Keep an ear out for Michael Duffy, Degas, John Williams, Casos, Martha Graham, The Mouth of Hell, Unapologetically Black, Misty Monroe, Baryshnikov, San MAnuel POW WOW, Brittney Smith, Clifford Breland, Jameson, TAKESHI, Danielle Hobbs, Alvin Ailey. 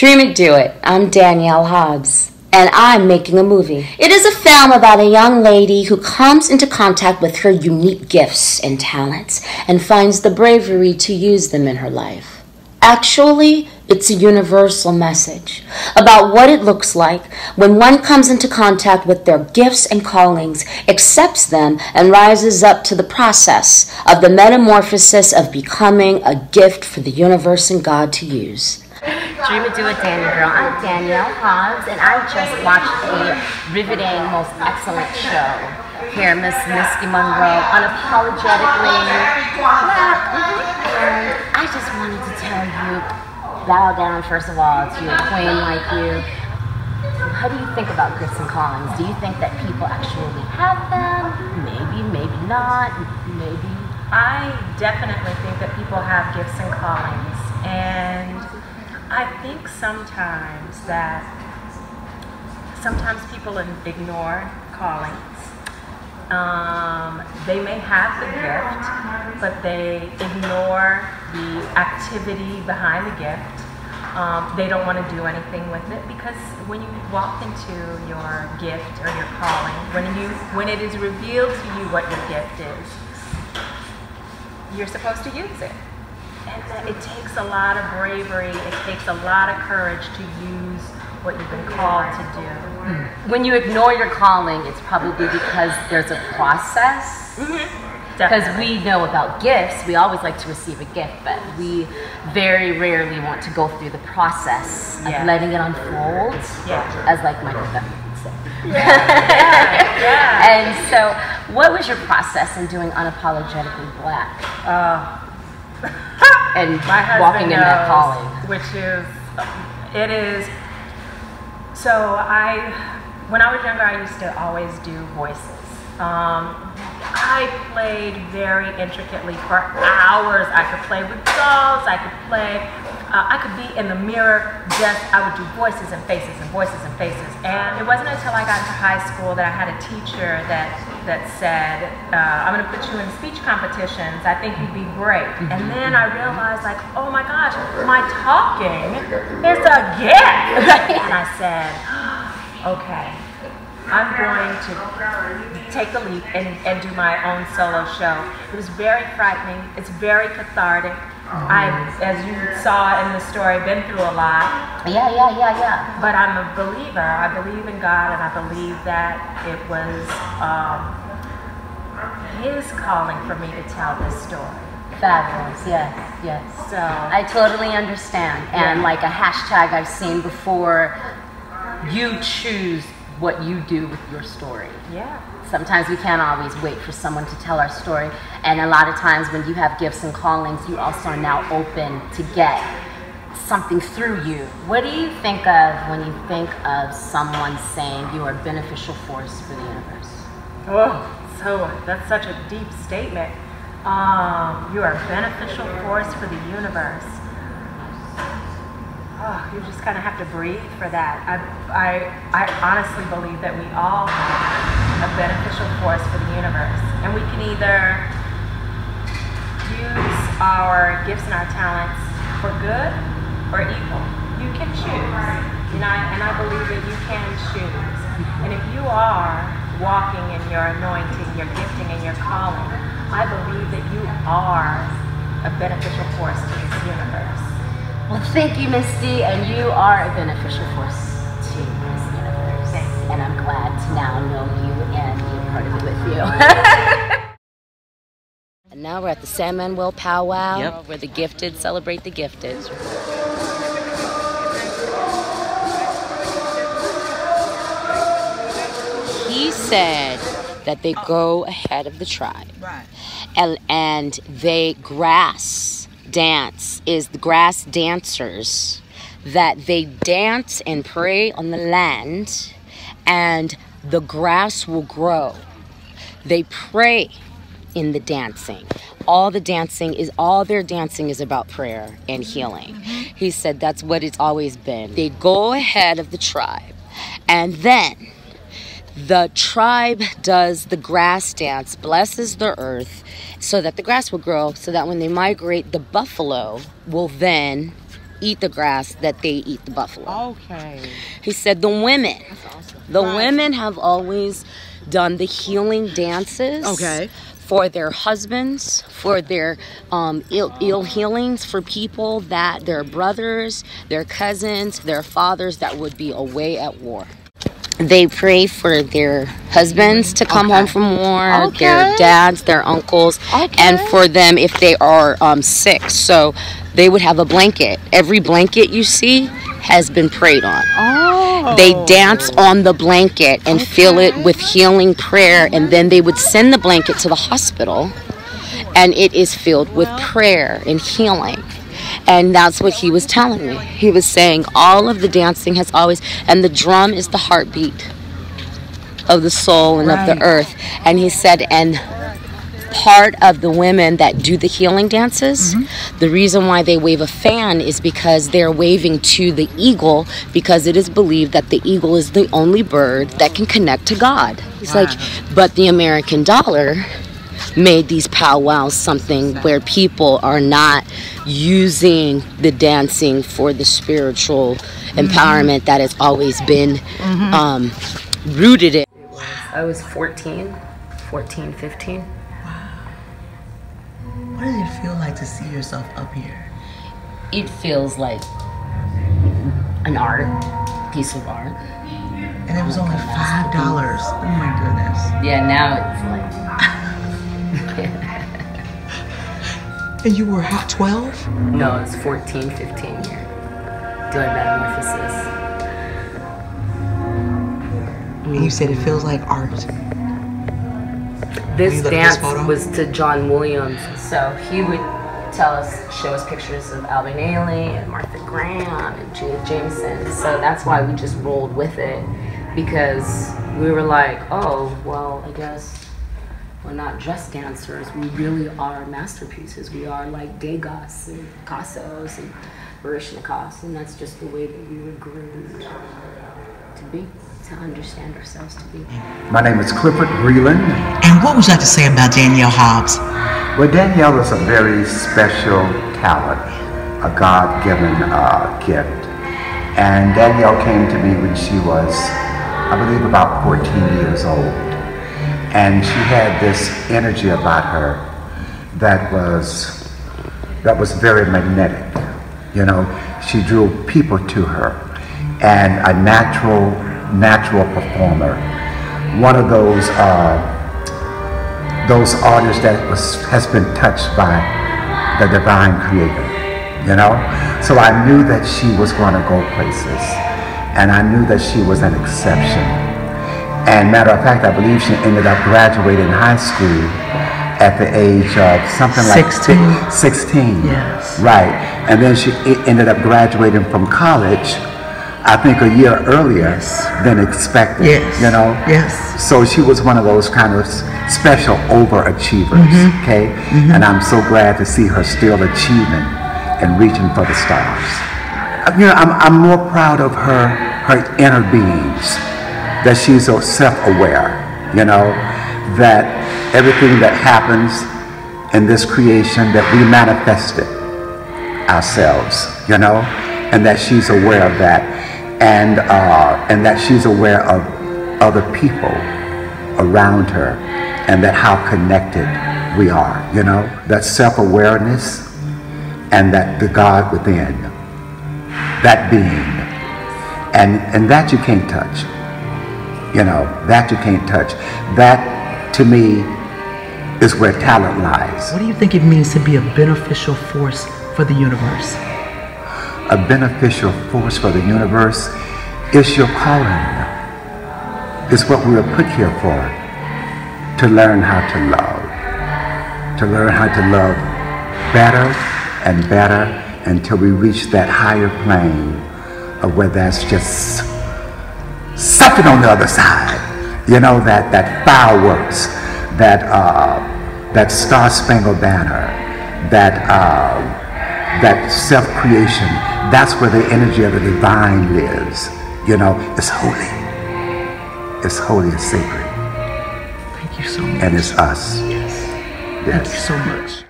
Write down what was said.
Dream it, do it. I'm Danielle Hobbs. And I'm making a movie. It is a film about a young lady who comes into contact with her unique gifts and talents and finds the bravery to use them in her life. Actually, it's a universal message about what it looks like when one comes into contact with their gifts and callings, accepts them, and rises up to the process of the metamorphosis of becoming a gift for the universe and God to use. Dream it, do it, Danielle girl. I'm Danielle Hobbs, and I just watched a riveting, most excellent show here, Miss Misty Monroe, Unapologetically Black. And I just wanted to tell you, bow down first of all to a queen like you. How do you think about gifts and callings? Do you think that people actually have them? Maybe, maybe not, maybe. I definitely think that people have gifts and callings, and I think sometimes that people ignore callings. They may have the gift, but they ignore the activity behind the gift. They don't want to do anything with it, because when you walk into your gift or your calling, when it is revealed to you what your gift is, you're supposed to use it. And it takes a lot of bravery, it takes a lot of courage to use what you've been called to do. When you ignore your calling, it's probably because there's a process. Because we know about gifts, we always like to receive a gift, but we very rarely want to go through the process of letting it unfold, as like Michael Duffy would say. And so, what was your process in doing Unapologetically Black? And walking in that calling, which is, it is. So when I was younger, I used to always do voices. I played very intricately for hours. I could play with dolls. I could play. I could be in the mirror. I would do voices and faces and voices and faces. And it wasn't until I got into high school that I had a teacher that said, I'm going to put you in speech competitions. I think you'd be great. And then I realized, like, oh my gosh, my talking is a gift. And I said, okay, I'm going to take the leap and do my own solo show. It was very frightening. It's very cathartic. I've, as you saw in the story, been through a lot. But I'm a believer. I believe in God, and I believe that it was His calling for me to tell this story. Fabulous, yes. So I totally understand. And like a hashtag I've seen before, you choose what you do with your story. Yeah. Sometimes we can't always wait for someone to tell our story. And a lot of times when you have gifts and callings, you also are now open to get something through you. What do you think of when you think of someone saying you are a beneficial force for the universe? Oh, so that's such a deep statement. You are a beneficial force for the universe. Oh, you just kind of have to breathe for that. I honestly believe that we all have a beneficial force for the universe. And we can either use our gifts and our talents for good or evil. You can choose. And I believe that you can choose. And if you are walking in your anointing, your gifting, and your calling, I believe that you are a beneficial force to this universe. Well, thank you, Misty, and you are a beneficial force to this universe. And I'm glad to now know you and be a part of it with you. And now we're at the San Manuel powwow, where the gifted celebrate the gifted. He said that they go ahead of the tribe, and they grass dancers, that they dance and pray on the land, and the grass will grow. They pray in the dancing. All their dancing is about prayer and healing. He said that's what it's always been. They go ahead of the tribe, and then the tribe does the grass dance, blesses the earth so that the grass will grow, so that when they migrate, the buffalo will then eat the grass that they eat the buffalo. Okay. He said the women. That's awesome. The women have always done the healing dances. Okay. For their husbands, for their ill healings, for people that their brothers, their cousins, their fathers that would be away at war. They pray for their husbands to come home from war, their dads, their uncles, and for them if they are sick. So they would have a blanket. Every blanket you see has been prayed on. Oh. They dance on the blanket and fill it with healing prayer, and then they would send the blanket to the hospital, and it is filled with prayer and healing. And that's what he was telling me. He was saying all of the dancing has always, and the drum is the heartbeat of the soul and of the earth. And he said, and part of the women that do the healing dances, the reason why they wave a fan is because they're waving to the eagle, because it is believed that the eagle is the only bird that can connect to God. He's like, but the American dollar made these powwows something where people are not using the dancing for the spiritual empowerment that has always been rooted in. Wow. I was 14, 15. Wow. What does it feel like to see yourself up here? It feels like an art, piece of art. And it was only $5. Oh my goodness. Yeah, now it's like... And you were how, 12? No, it's 14, 15 here, doing metamorphosis. And you said it feels like art. This dance was to John Williams. So he would tell us, show us pictures of Alvin Ailey and Martha Graham and Jameson. So that's why we just rolled with it, because we were like, oh, well, I guess we're not just dancers, we really are masterpieces. We are like Degas and Casos and Baryshnikov, and that's just the way that we were groomed to be, to understand ourselves to be. My name is Clifford Breland. And what would you like to say about Danielle Hobbs? Well, Danielle is a very special talent, a God-given gift. And Danielle came to me when she was, I believe, about 14 years old. And she had this energy about her that was very magnetic. You know, she drew people to her, and a natural performer. One of those artists that has been touched by the divine creator. You know, so I knew that she was going to go places, and I knew that she was an exception. And matter of fact, I believe she ended up graduating high school at the age of something like 16. 16. Yes. Right. And then she ended up graduating from college, I think a year earlier than expected. Yes. You know? Yes. So she was one of those kind of special overachievers. Okay? And I'm so glad to see her still achieving and reaching for the stars. You know, I'm more proud of her inner beings. That she's so self-aware, you know, that everything that happens in this creation, that we manifest it ourselves, you know, and that she's aware of that, and that she's aware of other people around her, and that how connected we are, you know, that self-awareness, and that the God within, that being, and that you can't touch. You know, that you can't touch. That, to me, is where talent lies. What do you think it means to be a beneficial force for the universe? A beneficial force for the universe is your calling. It's what we were put here for, to learn how to love. To learn how to love better and better until we reach that higher plane of where that's just something on the other side, you know, that fireworks, that star-spangled banner, that self-creation. That's where the energy of the divine lives. You know, it's holy. It's holy. It's sacred. Thank you so much. And it's us. Yes. Thank you so much.